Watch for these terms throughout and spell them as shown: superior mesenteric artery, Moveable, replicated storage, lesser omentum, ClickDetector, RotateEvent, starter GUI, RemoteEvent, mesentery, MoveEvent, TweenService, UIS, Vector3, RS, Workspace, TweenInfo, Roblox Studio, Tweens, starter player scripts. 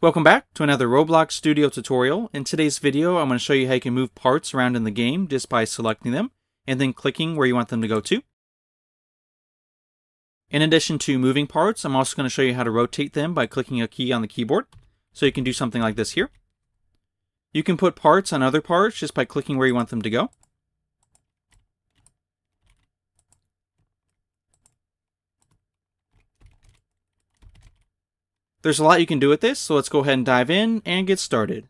Welcome back to another Roblox Studio tutorial. In today's video, I'm going to show you how you can move parts around in the game just by selecting them and then clicking where you want them to go to. In addition to moving parts, I'm also going to show you how to rotate them by clicking a key on the keyboard. So you can do something like this here. You can put parts on other parts just by clicking where you want them to go. There's a lot you can do with this, so let's go ahead and dive in and get started.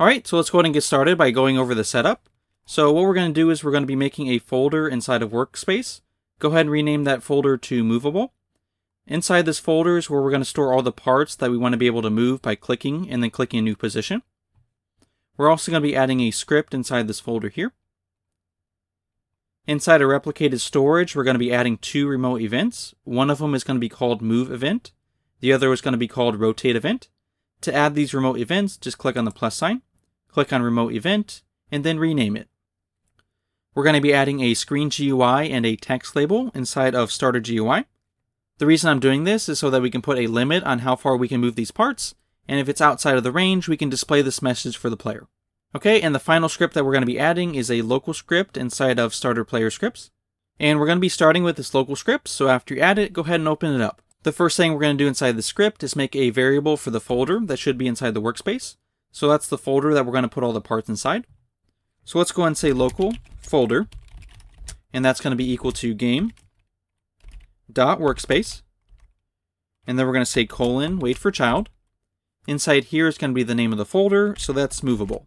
Alright, so let's go ahead and get started by going over the setup. So what we're going to do is we're going to be making a folder inside of Workspace. Go ahead and rename that folder to Moveable. Inside this folder is where we're going to store all the parts that we want to be able to move by clicking and then clicking a new position. We're also going to be adding a script inside this folder here. Inside a replicated storage, we're going to be adding two remote events. One of them is going to be called MoveEvent. The other is going to be called RotateEvent. To add these remote events, just click on the plus sign, click on RemoteEvent, and then rename it. We're going to be adding a screen GUI and a text label inside of starter GUI. The reason I'm doing this is so that we can put a limit on how far we can move these parts, and if it's outside of the range, we can display this message for the player. Okay, and the final script that we're going to be adding is a local script inside of starter player scripts. And we're going to be starting with this local script, so after you add it, go ahead and open it up. The first thing we're going to do inside the script is make a variable for the folder that should be inside the workspace. So that's the folder that we're going to put all the parts inside. So let's go ahead and say local folder, and that's going to be equal to game.workspace. And then we're going to say colon, wait for child. Inside here is going to be the name of the folder, so that's Moveable.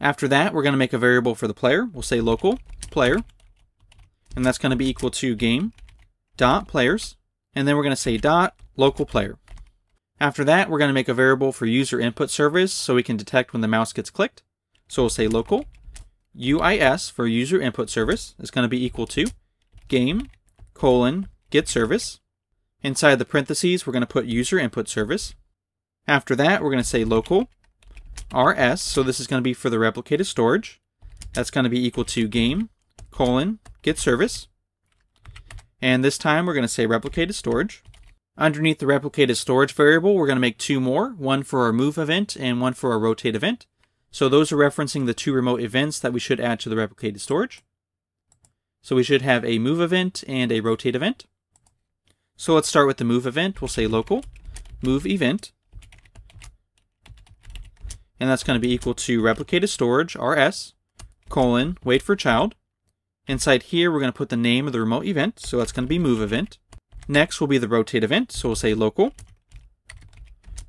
After that, we're going to make a variable for the player. We'll say local player, and that's going to be equal to game.players, and then we're going to say dot local player. After that, we're going to make a variable for user input service so we can detect when the mouse gets clicked. So we'll say local UIS for user input service is going to be equal to game colon get service. Inside the parentheses, we're going to put user input service. After that, we're going to say local RS, so this is going to be for the replicated storage. That's going to be equal to game colon get service, and this time we're going to say replicated storage. Underneath the replicated storage variable, we're going to make two more, one for our move event and one for our rotate event. So those are referencing the two remote events that we should add to the replicated storage. So we should have a move event and a rotate event. So let's start with the move event. We'll say local move event, and that's going to be equal to replicated storage RS colon wait for child. Inside here, we're going to put the name of the remote event, so that's going to be move event. Next will be the rotate event, so we'll say local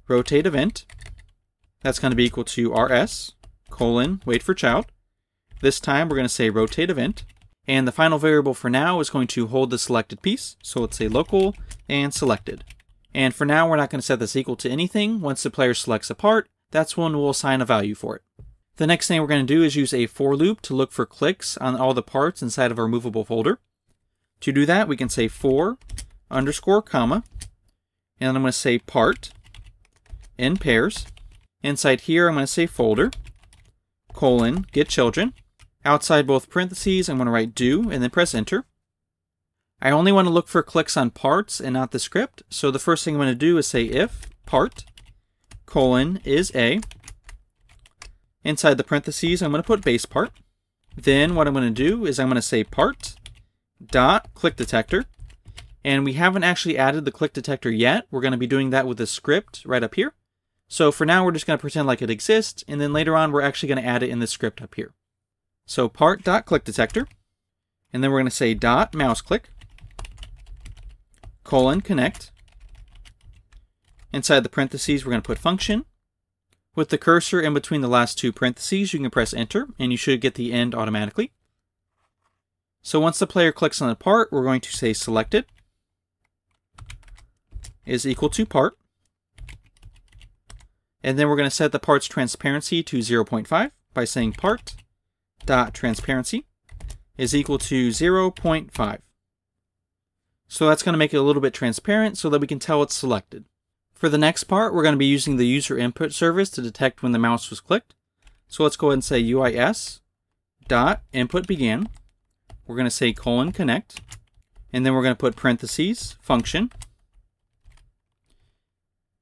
rotate event. That's going to be equal to RS colon wait for child. This time we're going to say rotate event, and the final variable for now is going to hold the selected piece, so let's say local and selected. And for now, we're not going to set this equal to anything. Once the player selects a part, that's when we'll assign a value for it. The next thing we're going to do is use a for loop to look for clicks on all the parts inside of our Moveable folder. To do that, we can say for underscore comma, and I'm going to say part in pairs. Inside here, I'm going to say folder colon get children. Outside both parentheses, I'm going to write do and then press enter. I only want to look for clicks on parts and not the script, so the first thing I'm going to do is say if part colon is a, inside the parentheses I'm going to put BasePart. Then what I'm going to do is I'm going to say part dot ClickDetector, and we haven't actually added the ClickDetector yet. We're going to be doing that with the script right up here. So for now, we're just going to pretend like it exists, and then later on we're actually going to add it in the script up here. So part dot ClickDetector, and then we're going to say dot mouse click colon connect. Inside the parentheses, we're going to put function. With the cursor in between the last two parentheses, you can press enter, and you should get the end automatically. So once the player clicks on the part, we're going to say selected is equal to part. And then we're going to set the part's transparency to 0.5 by saying part.transparency is equal to 0.5. So that's going to make it a little bit transparent so that we can tell it's selected. For the next part, we're going to be using the user input service to detect when the mouse was clicked. So let's go ahead and say UIS dot input began. We're going to say colon connect, and then we're going to put parentheses, function.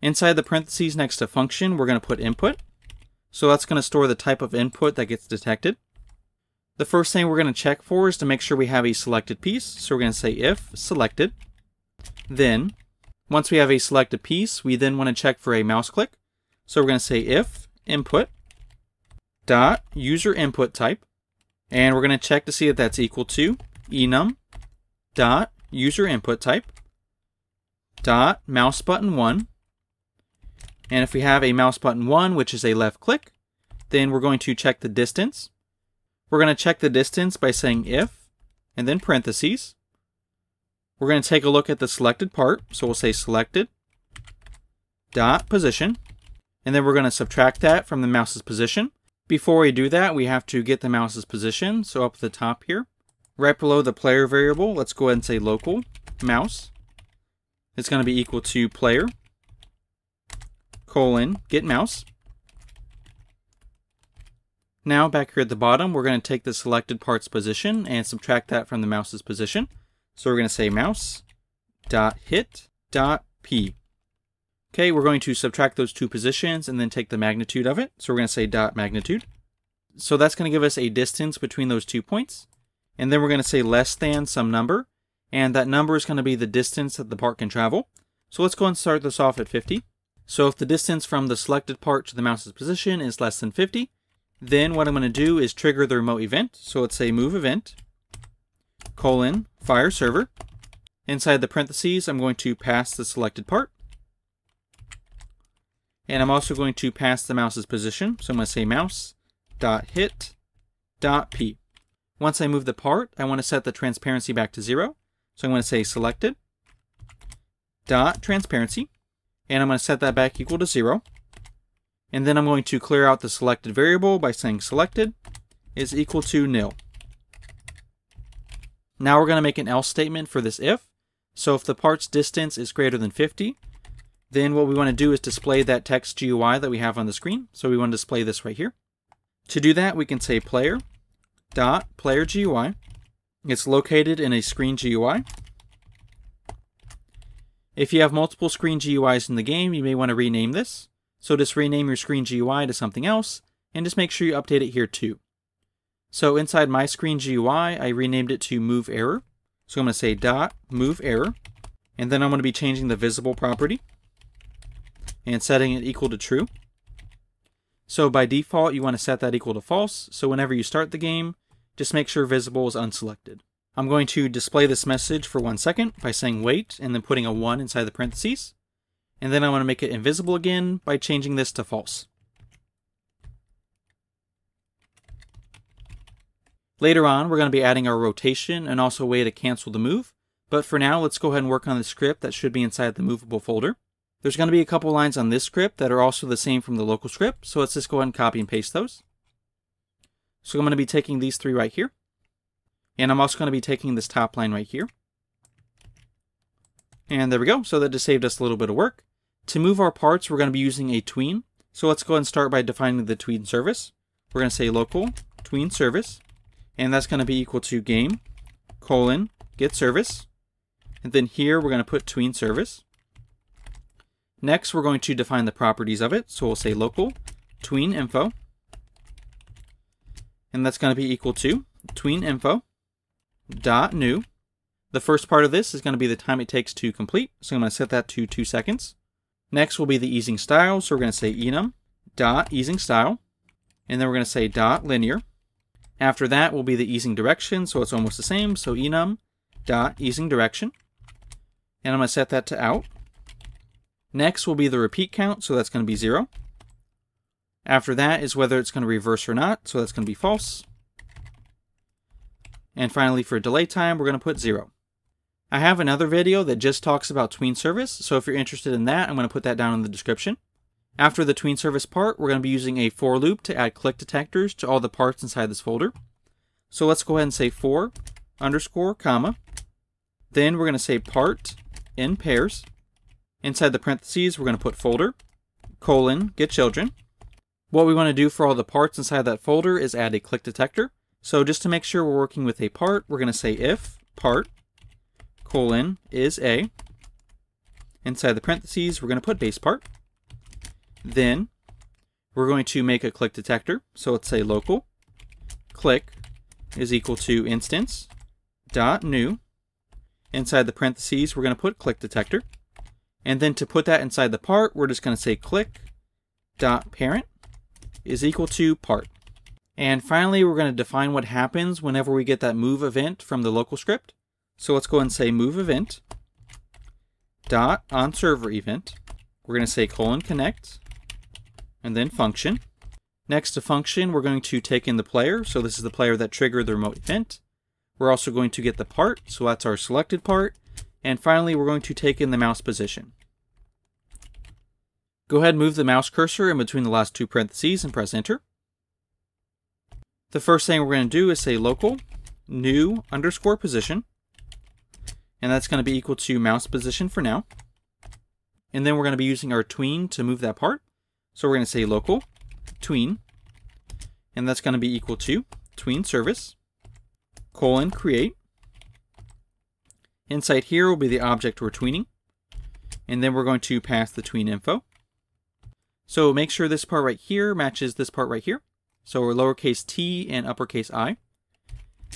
Inside the parentheses next to function, we're going to put input. So that's going to store the type of input that gets detected. The first thing we're going to check for is to make sure we have a selected piece. So we're going to say if selected, then once we have a selected piece, we then want to check for a mouse click. So we're going to say if input dot user input type, and we're going to check to see if that's equal to enum dot user input type dot mouse button 1. And if we have a mouse button 1, which is a left click, then we're going to check the distance. We're going to check the distance by saying if and then parentheses. We're going to take a look at the selected part. So we'll say selected dot position, and then we're going to subtract that from the mouse's position. Before we do that, we have to get the mouse's position. So up at the top here, right below the player variable, let's go ahead and say local mouse. It's going to be equal to player colon get mouse. Now back here at the bottom, we're going to take the selected part's position and subtract that from the mouse's position. So we're going to say mouse dot hit dot p. Okay, we're going to subtract those two positions and then take the magnitude of it. So we're going to say dot magnitude. So that's going to give us a distance between those two points. And then we're going to say less than some number, and that number is going to be the distance that the part can travel. So let's go and start this off at 50. So if the distance from the selected part to the mouse's position is less than 50, then what I'm going to do is trigger the remote event. So let's say move event colon fire server. Inside the parentheses, I'm going to pass the selected part, and I'm also going to pass the mouse's position. So I'm going to say mouse dot hit dot p. Once I move the part, I want to set the transparency back to 0. So I'm going to say selected dot transparency, and I'm going to set that back equal to 0. And then I'm going to clear out the selected variable by saying selected is equal to nil. Now we're going to make an else statement for this if. So if the part's distance is greater than 50, then what we want to do is display that text GUI that we have on the screen. So we want to display this right here. To do that, we can say player dot player GUI. It's located in a screen GUI. If you have multiple screen GUIs in the game, you may want to rename this. So just rename your screen GUI to something else, and just make sure you update it here too. So inside my screen GUI, I renamed it to move error. So I'm going to say dot move error, and then I'm going to be changing the visible property and setting it equal to true. So by default, you want to set that equal to false. So whenever you start the game, just make sure visible is unselected. I'm going to display this message for 1 second by saying wait and then putting a 1 inside the parentheses. And then I want to make it invisible again by changing this to false. Later on, we're going to be adding our rotation and also a way to cancel the move. But for now, let's go ahead and work on the script that should be inside the Moveable folder. There's going to be a couple lines on this script that are also the same from the local script. So let's just go ahead and copy and paste those. So I'm going to be taking these three right here, and I'm also going to be taking this top line right here. And there we go. So that just saved us a little bit of work. To move our parts, we're going to be using a tween. So let's go ahead and start by defining the tween service. We're going to say local tween service, and that's going to be equal to game colon get service. And then here we're going to put tween service. Next, we're going to define the properties of it. So we'll say local TweenInfo, and that's going to be equal to TweenInfo.new. The first part of this is going to be the time it takes to complete. So I'm going to set that to 2 seconds. Next will be the easing style. So we're going to say enum.easingStyle, and then we're going to say dot linear. After that will be the easing direction. So it's almost the same. So enum.easingDirection, and I'm going to set that to out. Next will be the repeat count. So that's going to be 0. After that is whether it's going to reverse or not. So that's going to be false. And finally, for delay time, we're going to put 0. I have another video that just talks about tween service, so if you're interested in that, I'm going to put that down in the description. After the tween service part, we're going to be using a for loop to add click detectors to all the parts inside this folder. So let's go ahead and say for underscore comma. Then we're going to say part in pairs. Inside the parentheses, we're going to put folder colon get children. What we want to do for all the parts inside that folder is add a click detector. So just to make sure we're working with a part, we're going to say if part colon is a, inside the parentheses, we're going to put BasePart. Then we're going to make a click detector. So let's say local click is equal to instance dot new. Inside the parentheses, we're going to put click detector. And then to put that inside the part, we're just going to say click dot parent is equal to part. And finally, we're going to define what happens whenever we get that move event from the local script. So let's go and say move event dot on server event. We're going to say colon connect and then function. Next to function, we're going to take in the player. So this is the player that triggered the remote event. We're also going to get the part. So that's our selected part. And finally, we're going to take in the mouse position. Go ahead and move the mouse cursor in between the last two parentheses and press enter. The first thing we're going to do is say local new underscore position. And that's going to be equal to mouse position for now. And then we're going to be using our tween to move that part. So we're going to say local tween. And that's going to be equal to TweenService colon create. Inside here will be the object we're tweening, and then we're going to pass the TweenInfo. So make sure this part right here matches this part right here. So we're lowercase t and uppercase I.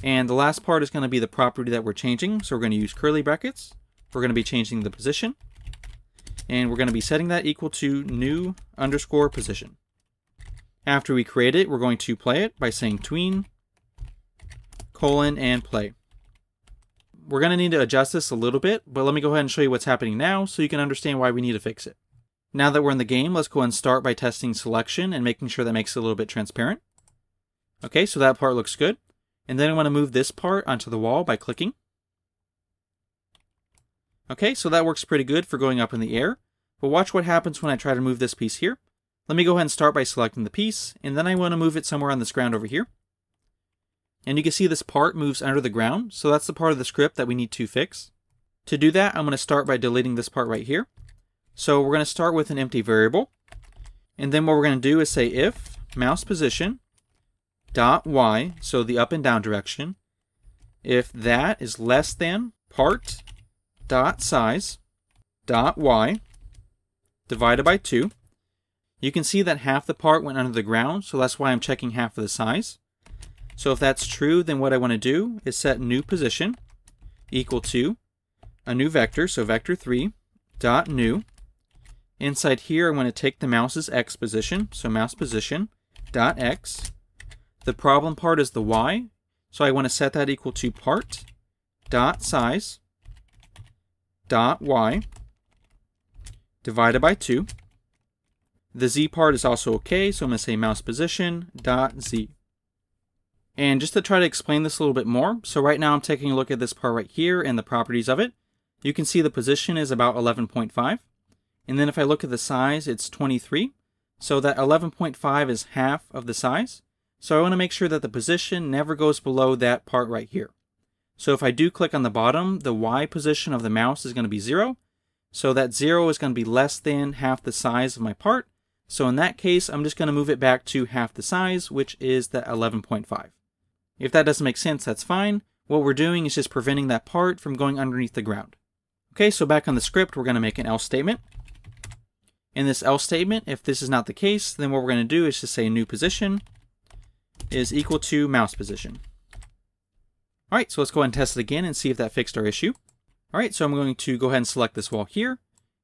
And the last part is going to be the property that we're changing. So we're going to use curly brackets. We're going to be changing the position, and we're going to be setting that equal to new underscore position. After we create it, we're going to play it by saying tween colon and play. We're going to need to adjust this a little bit, but let me go ahead and show you what's happening now so you can understand why we need to fix it. Now that we're in the game, let's go and start by testing selection and making sure that makes it a little bit transparent. Okay, so that part looks good. And then I want to move this part onto the wall by clicking. Okay, so that works pretty good for going up in the air, but watch what happens when I try to move this piece here. Let me go ahead and start by selecting the piece, and then I want to move it somewhere on this ground over here. And you can see this part moves under the ground, so that's the part of the script that we need to fix. To do that, I'm going to start by deleting this part right here. So we're going to start with an empty variable, and then what we're going to do is say if mouse position dot y, so the up and down direction, if that is less than part dot size dot y divided by 2. You can see that half the part went under the ground, so that's why I'm checking half of the size. So if that's true, then what I want to do is set new position equal to a new vector, so vector3 dot new. Inside here, I want to take the mouse's x position, so mouse position dot x. The problem part is the y, so I want to set that equal to part dot size dot y divided by 2. The z part is also okay, so I'm going to say mouse position dot z. And just to try to explain this a little bit more, so right now I'm taking a look at this part right here and the properties of it. You can see the position is about 11.5. And then if I look at the size, it's 23. So that 11.5 is half of the size. So I want to make sure that the position never goes below that part right here. So if I do click on the bottom, the Y position of the mouse is going to be 0. So that 0 is going to be less than half the size of my part. So in that case, I'm just going to move it back to half the size, which is the 11.5. If that doesn't make sense, that's fine. What we're doing is just preventing that part from going underneath the ground. Okay, so back on the script, we're going to make an else statement. In this else statement, if this is not the case, then what we're going to do is just say new position is equal to mouse position. All right, so let's go ahead and test it again and see if that fixed our issue. All right, so I'm going to go ahead and select this wall here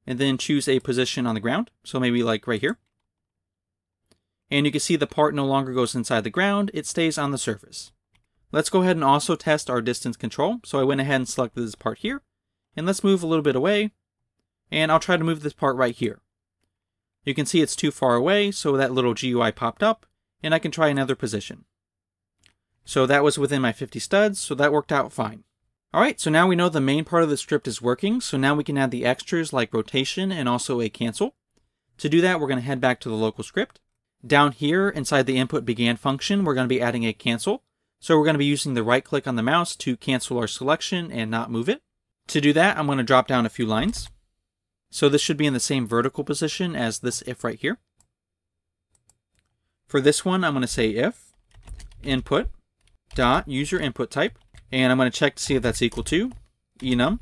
and then choose a position on the ground. So maybe like right here. And you can see the part no longer goes inside the ground. It stays on the surface. Let's go ahead and also test our distance control. So I went ahead and selected this part here, and let's move a little bit away, and I'll try to move this part right here. You can see it's too far away, so that little GUI popped up, and I can try another position. So that was within my 50 studs, so that worked out fine. All right, so now we know the main part of the script is working, so now we can add the extras like rotation and also a cancel. To do that, we're going to head back to the local script. Down here, inside the input began function, we're going to be adding a cancel. So we're going to be using the right click on the mouse to cancel our selection and not move it. To do that, I'm going to drop down a few lines. So this should be in the same vertical position as this if right here. For this one, I'm going to say if input dot user input type, and I'm going to check to see if that's equal to enum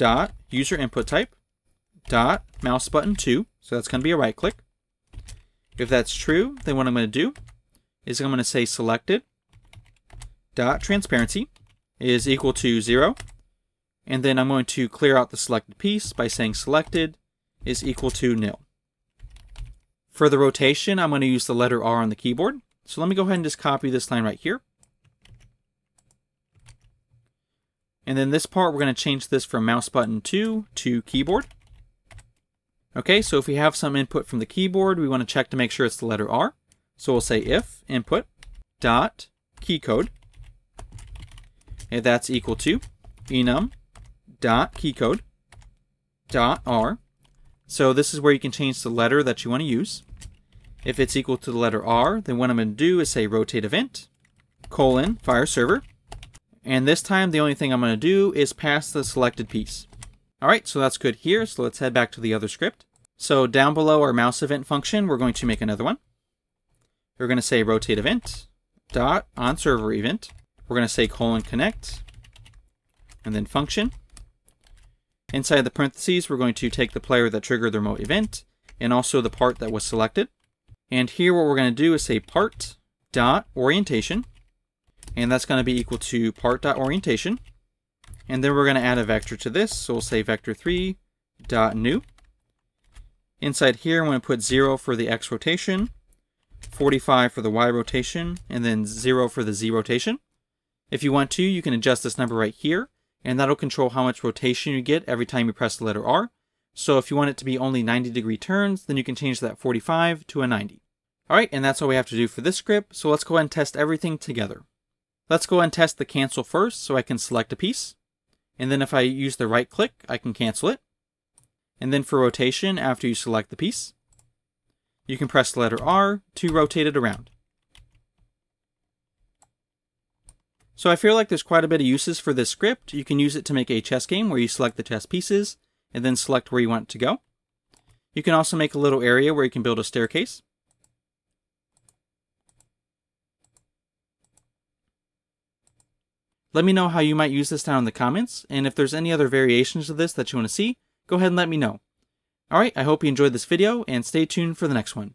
dot user input type dot mouse button 2. So that's going to be a right click. If that's true, then what I'm going to do is I'm going to say selected dot transparency is equal to 0. And then I'm going to clear out the selected piece by saying selected is equal to nil. For the rotation, I'm going to use the letter R on the keyboard. So let me go ahead and just copy this line right here. And then this part, we're going to change this from mouse button 2 to keyboard. Okay, so if we have some input from the keyboard, we want to check to make sure it's the letter R. So we'll say if input dot key code, and that's equal to enum dot key code dot R. So this is where you can change the letter that you want to use. If it's equal to the letter R, then what I'm going to do is say rotate event colon fire server. And this time, the only thing I'm going to do is pass the selected piece. All right, so that's good here. So let's head back to the other script. So down below our mouse event function, we're going to make another one. We're going to say rotate event dot on server event. We're going to say colon connect and then function. Inside the parentheses, we're going to take the player that triggered the remote event and also the part that was selected. And here what we're going to do is say part dot orientation, and that's going to be equal to part dot orientation. And then we're going to add a vector to this, so we'll say vector3 dot new. Inside here, I'm going to put 0 for the X rotation, 45 for the Y rotation, and then 0 for the Z rotation. If you want to, you can adjust this number right here, and that'll control how much rotation you get every time you press the letter R. So if you want it to be only 90-degree turns, then you can change that 45 to a 90. All right, and that's all we have to do for this script. So let's go ahead and test everything together. Let's go ahead and test the cancel first, so I can select a piece. And then if I use the right click, I can cancel it. And then for rotation, after you select the piece, you can press the letter R to rotate it around. So I feel like there's quite a bit of uses for this script. You can use it to make a chess game where you select the chess pieces and then select where you want it to go. You can also make a little area where you can build a staircase. Let me know how you might use this down in the comments, and if there's any other variations of this that you want to see, go ahead and let me know. All right, I hope you enjoyed this video, and stay tuned for the next one.